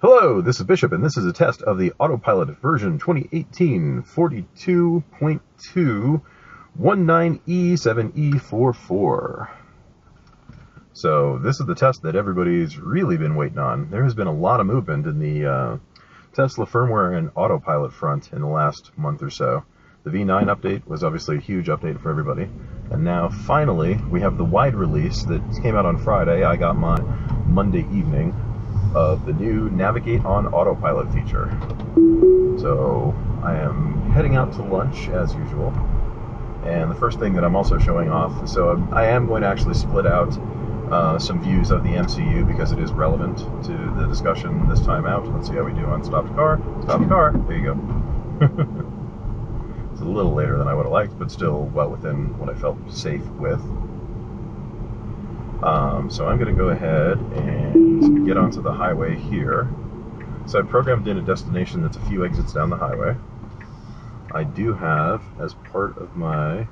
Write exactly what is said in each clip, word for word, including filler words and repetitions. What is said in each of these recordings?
Hello, this is Bishop, and this is a test of the Autopilot version twenty eighteen forty-two point two nineteen E seven E forty-four. So this is the test that everybody's really been waiting on. There has been a lot of movement in the uh, Tesla firmware and Autopilot front in the last month or so. The V nine update was obviously a huge update for everybody. And now, finally, we have the wide release that came out on Friday. I got mine Monday evening. Of the new Navigate on Autopilot feature. So I am heading out to lunch as usual, and the first thing that I'm also showing off, so I'm, I am going to actually split out uh, some views of the M C U because it is relevant to the discussion this time out. Let's see how we do on stopped car, stopped car, there you go. It's a little later than I would have liked, but still well within what I felt safe with. Um, so I'm going to go ahead and get onto the highway here. So I programmed in a destination that's a few exits down the highway. I do have, as part of my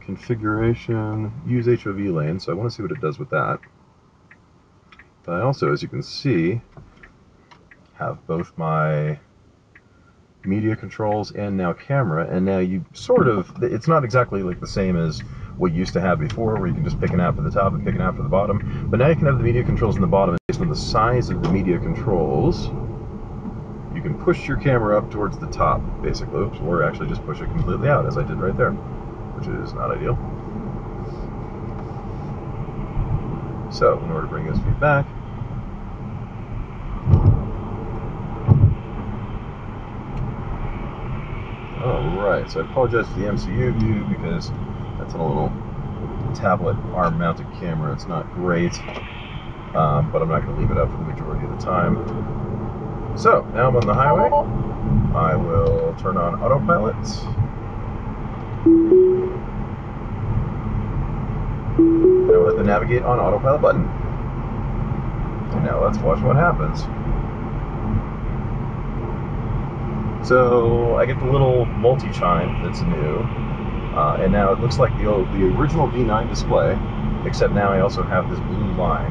configuration, use H O V lane, so I want to see what it does with that. But I also, as you can see, have both my media controls and now camera, and now you sort of, it's not exactly like the same as what you used to have before, where you can just pick an app at the top and pick an app at the bottom, but now you can have the media controls in the bottom, and based on the size of the media controls, you can push your camera up towards the top, basically, or actually just push it completely out, as I did right there, which is not ideal. So, in order to bring this feed back, alright, so I apologize for the M C U view, because that's on a little tablet arm-mounted camera. It's not great, um, but I'm not going to leave it up for the majority of the time. So, now I'm on the highway. I will turn on Autopilot. I will hit the Navigate on Autopilot button. And now let's watch what happens. So, I get the little multi-chime that's new. Uh, and now it looks like the old, the original V nine display, except now I also have this blue line.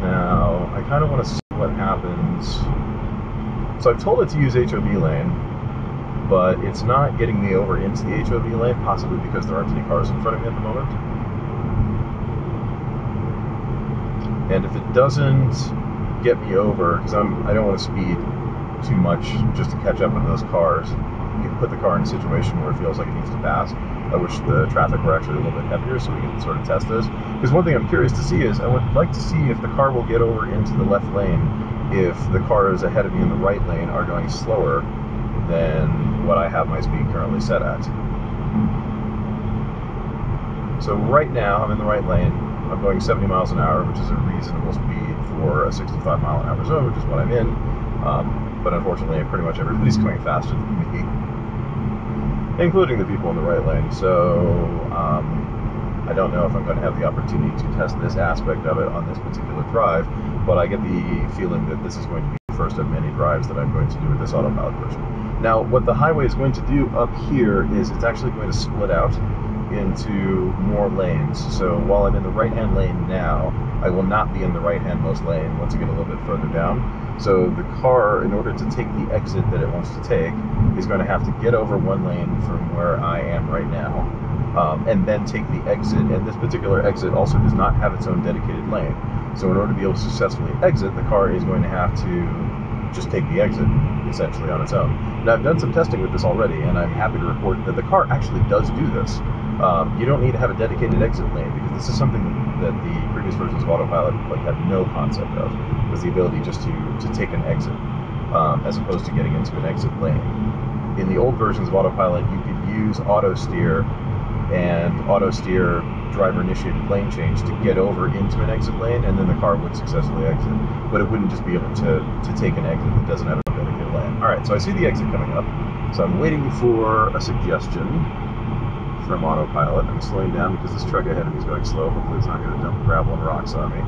Now, I kind of want to see what happens. So I've told it to use H O V lane, but it's not getting me over into the H O V lane, possibly because there aren't any cars in front of me at the moment. And if it doesn't get me over, because I'm, I don't want to speed too much just to catch up with those cars, you can put the car in a situation where it feels like it needs to pass. I wish the traffic were actually a little bit heavier so we can sort of test this. Because one thing I'm curious to see is I would like to see if the car will get over into the left lane if the cars ahead of me in the right lane are going slower than what I have my speed currently set at. So right now I'm in the right lane. I'm going seventy miles an hour, which is a reasonable speed for a sixty-five mile an hour zone, which is what I'm in. Um, but unfortunately, pretty much everybody's coming faster than me, including the people in the right lane, so um, I don't know if I'm going to have the opportunity to test this aspect of it on this particular drive, but I get the feeling that this is going to be the first of many drives that I'm going to do with this Autopilot version. Now, what the highway is going to do up here is it's actually going to split out into more lanes, so while I'm in the right-hand lane now, I will not be in the right-handmost lane once I get a little bit further down. So the car, in order to take the exit that it wants to take, is going to have to get over one lane from where I am right now, um, and then take the exit, and this particular exit also does not have its own dedicated lane. So in order to be able to successfully exit, the car is going to have to just take the exit, essentially, on its own. Now, I've done some testing with this already, and I'm happy to report that the car actually does do this. Um, you don't need to have a dedicated exit lane, because this is something that the previous versions of Autopilot like had no concept of, was the ability just to, to take an exit, um, as opposed to getting into an exit lane. In the old versions of Autopilot, you could use auto steer and auto steer driver-initiated lane change to get over into an exit lane, and then the car would successfully exit, but it wouldn't just be able to, to take an exit that doesn't have a dedicated lane. Alright, so I see the exit coming up, so I'm waiting for a suggestion from Autopilot. I'm slowing down because this truck ahead of me is going slow. Hopefully it's not going to dump gravel and rocks on me.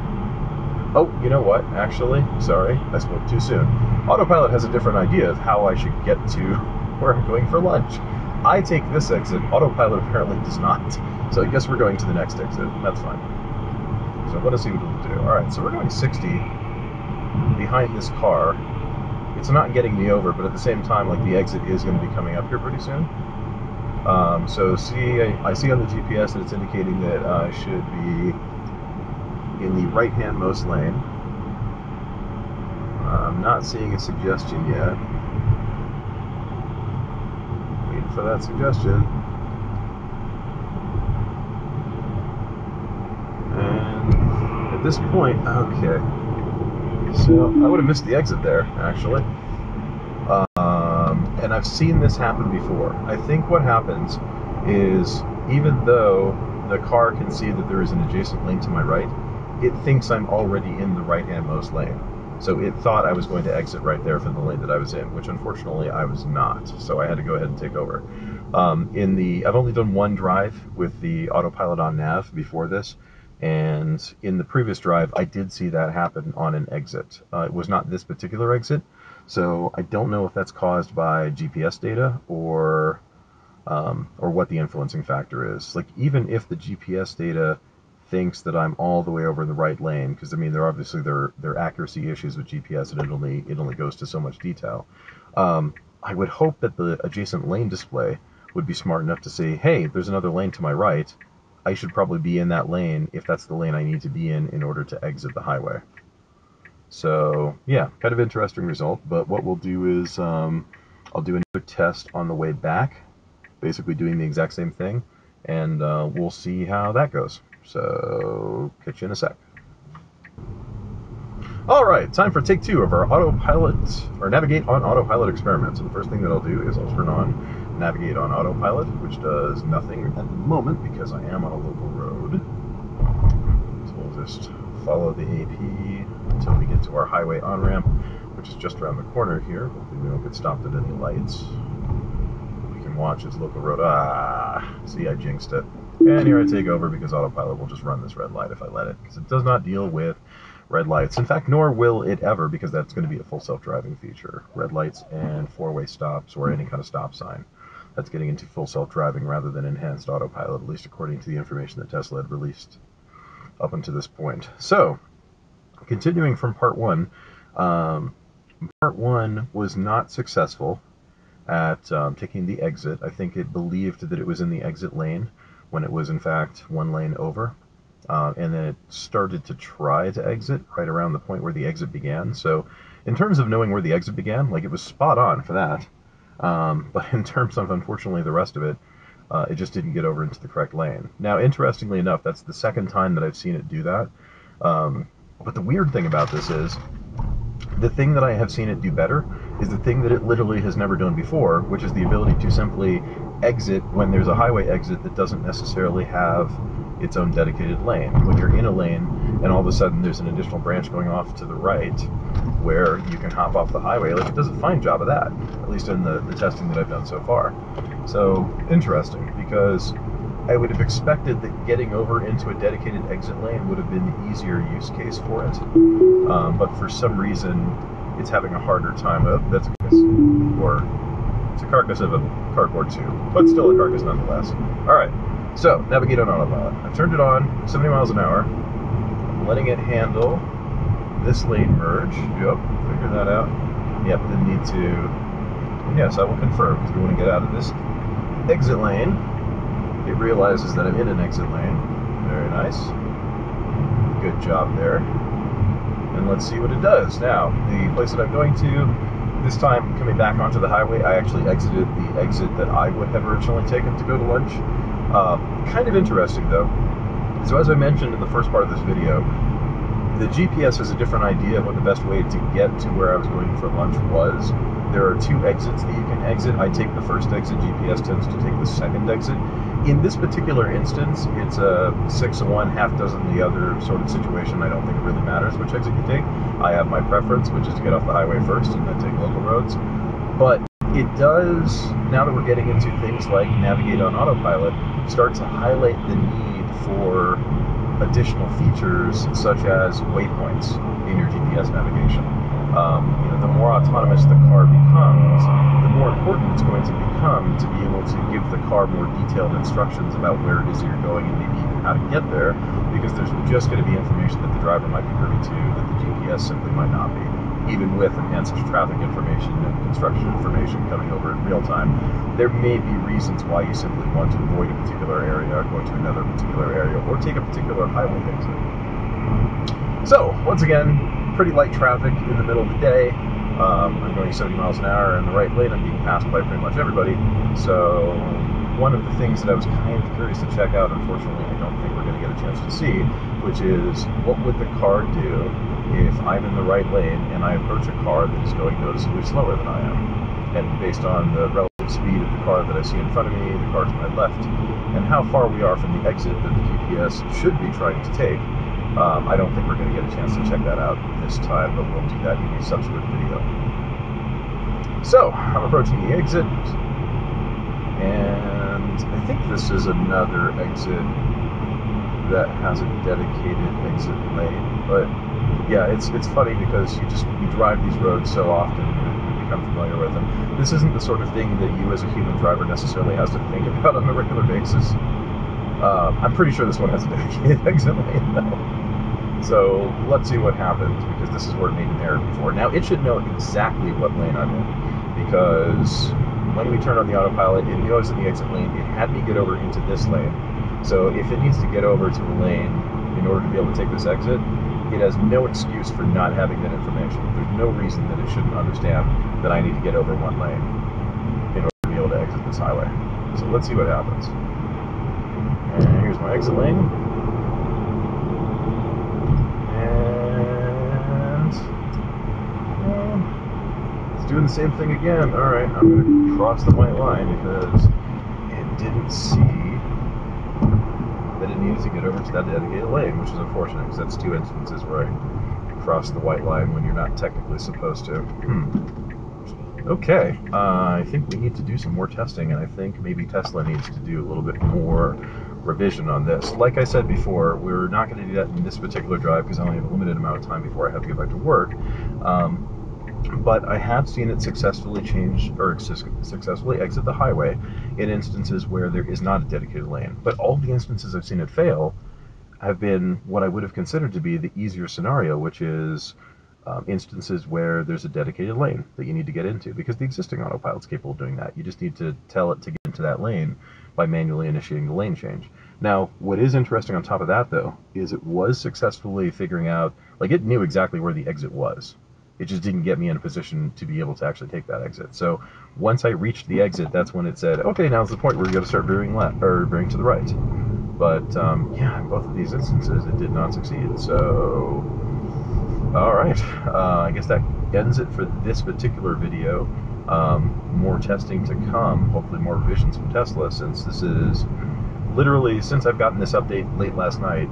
Oh, you know what? Actually, sorry, I spoke too soon. Autopilot has a different idea of how I should get to where I'm going for lunch. I take this exit. Autopilot apparently does not. So I guess we're going to the next exit. That's fine. So let us see what it'll do. Alright, so we're going sixty behind this car. It's not getting me over, but at the same time, like, the exit is going to be coming up here pretty soon. Um, so see, I, I see on the G P S that it's indicating that I should be in the right-handmost lane. I'm not seeing a suggestion yet. Waiting for that suggestion. And at this point, okay. So I would have missed the exit there, actually. Um, and I've seen this happen before. I think what happens is, even though the car can see that there is an adjacent lane to my right, it thinks I'm already in the right-handmost lane. So it thought I was going to exit right there from the lane that I was in, which unfortunately I was not. So I had to go ahead and take over. Um, in the, I've only done one drive with the autopilot on nav before this. And in the previous drive, I did see that happen on an exit. Uh, it was not this particular exit, so I don't know if that's caused by G P S data or um, or what the influencing factor is. Like, even if the G P S data thinks that I'm all the way over in the right lane, because I mean, there obviously there there are accuracy issues with G P S, and it only it only goes to so much detail. Um, I would hope that the adjacent lane display would be smart enough to say, "Hey, there's another lane to my right. I should probably be in that lane if that's the lane I need to be in in order to exit the highway." So yeah, kind of interesting result, but what we'll do is um, I'll do another test on the way back, basically doing the exact same thing, and uh, we'll see how that goes. So catch you in a sec. All right, time for take two of our autopilot, or Navigate on Autopilot experiment. So the first thing that I'll do is I'll turn on Navigate on Autopilot, which does nothing at the moment because I am on a local road. So we'll just follow the A P until we get to our highway on-ramp, which is just around the corner here. Hopefully we don't get stopped at any lights. We can watch as local road. Ah, see, I jinxed it. And here I take over because Autopilot will just run this red light if I let it, because it does not deal with red lights. In fact, nor will it ever, because that's going to be a full self-driving feature. Red lights and four-way stops, or any kind of stop sign. That's getting into full self-driving rather than enhanced autopilot, at least according to the information that Tesla had released up until this point. So, continuing from part one, um, part one was not successful at um, taking the exit. I think it believed that it was in the exit lane when it was, in fact, one lane over. Uh, and then it started to try to exit right around the point where the exit began. So, in terms of knowing where the exit began, like, it was spot on for that. Um, but in terms of, unfortunately, the rest of it, uh, it just didn't get over into the correct lane. Now, interestingly enough, that's the second time that I've seen it do that. Um, but the weird thing about this is, the thing that I have seen it do better is the thing that it literally has never done before, which is the ability to simply exit when there's a highway exit that doesn't necessarily have its own dedicated lane. When you're in a lane and all of a sudden there's an additional branch going off to the right where you can hop off the highway, like, it does a fine job of that, at least in the, the testing that I've done so far. So interesting, because I would have expected that getting over into a dedicated exit lane would have been the easier use case for it, um, but for some reason it's having a harder time. Oh, that's a carcass, or it's a carcass of a cardboard tube, but still a carcass nonetheless. All right. So, Navigate on Autopilot. I've turned it on, seventy miles an hour. I'm letting it handle this lane merge. Yep, figure that out. Yep, didn't need to. And yes, I will confirm, because we want to get out of this exit lane. It realizes that I'm in an exit lane. Very nice. Good job there. And let's see what it does. Now, the place that I'm going to, this time coming back onto the highway, I actually exited the exit that I would have originally taken to go to lunch. Uh, kind of interesting, though. So, as I mentioned in the first part of this video, the G P S has a different idea of what the best way to get to where I was going for lunch was. There are two exits that you can exit. I take the first exit. G P S tends to take the second exit. In this particular instance, it's a six of one, half dozen the other sort of situation. I don't think it really matters which exit you take. I have my preference, which is to get off the highway first and then take local roads. But it does, now that we're getting into things like Navigate on Autopilot, start to highlight the need for additional features such as waypoints in your G P S navigation. um, you know, the more autonomous the car becomes, the more important it's going to become to be able to give the car more detailed instructions about where it is you're going and maybe even how to get there, because there's just going to be information that the driver might be privy to that the G P S simply might not be, even with enhanced traffic information and construction information coming over in real time. There may be reasons why you simply want to avoid a particular area or go to another particular area or take a particular highway exit. So, once again, pretty light traffic in the middle of the day. Um, I'm going seventy miles an hour in the right lane. I'm being passed by pretty much everybody. So one of the things that I was kind of curious to check out, unfortunately, I don't think we're going to get a chance to see, which is what would the car do if I'm in the right lane and I approach a car that is going noticeably slower than I am? And based on the relative speed of the car that I see in front of me, the car to my left, and how far we are from the exit that the G P S should be trying to take, Um, I don't think we're going to get a chance to check that out this time, but we'll do that in a subsequent video. So, I'm approaching the exit, and I think this is another exit that has a dedicated exit lane, but yeah, it's it's funny because you just you drive these roads so often, you become familiar with them. This isn't the sort of thing that you as a human driver necessarily has to think about on a regular basis. Uh, I'm pretty sure this one has a dedicated exit lane, though. So let's see what happens, because this is where it made an error before. Now it should know exactly what lane I'm in, because when we turn on the autopilot, it knows in the exit lane it had me get over into this lane. So if it needs to get over to the lane in order to be able to take this exit, it has no excuse for not having that information. There's no reason that it shouldn't understand that I need to get over one lane in order to be able to exit this highway. So let's see what happens. And here's my exit lane. Doing the same thing again. All right, I'm going to cross the white line because it didn't see that it needed to get over to that dedicated lane, which is unfortunate because that's two instances where I cross the white line when you're not technically supposed to. Okay, uh, I think we need to do some more testing, and I think maybe Tesla needs to do a little bit more revision on this. Like I said before, we're not going to do that in this particular drive because I only have a limited amount of time before I have to get back to work. Um, But I have seen it successfully change or successfully exit the highway in instances where there is not a dedicated lane. But all the instances I've seen it fail have been what I would have considered to be the easier scenario, which is um, instances where there's a dedicated lane that you need to get into, because the existing autopilot's capable of doing that. You just need to tell it to get into that lane by manually initiating the lane change. Now, what is interesting on top of that, though, is it was successfully figuring out, like, it knew exactly where the exit was. It just didn't get me in a position to be able to actually take that exit. So once I reached the exit, that's when it said, okay, now's the point where you got to start veering left or veering to the right. But um, yeah, in both of these instances, it did not succeed. So, all right, uh, I guess that ends it for this particular video. Um, more testing to come, hopefully more revisions from Tesla, since this is literally, since I've gotten this update late last night,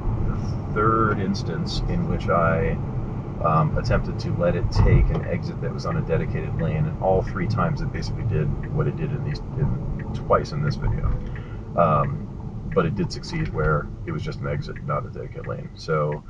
the third instance in which I Um, attempted to let it take an exit that was on a dedicated lane, and all three times it basically did what it did in these in, twice in this video. Um, but it did succeed where it was just an exit, not a dedicated lane. So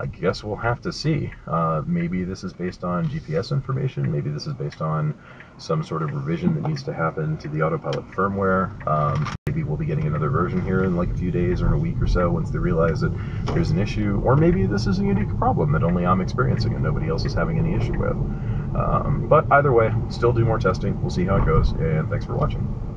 I guess we'll have to see. Uh, maybe this is based on G P S information. Maybe this is based on some sort of revision that needs to happen to the autopilot firmware. Um, maybe we'll be getting another version here in like a few days or in a week or so once they realize that there's an issue. Or maybe this is a unique problem that only I'm experiencing and nobody else is having any issue with. Um, but either way, still do more testing. We'll see how it goes. And thanks for watching.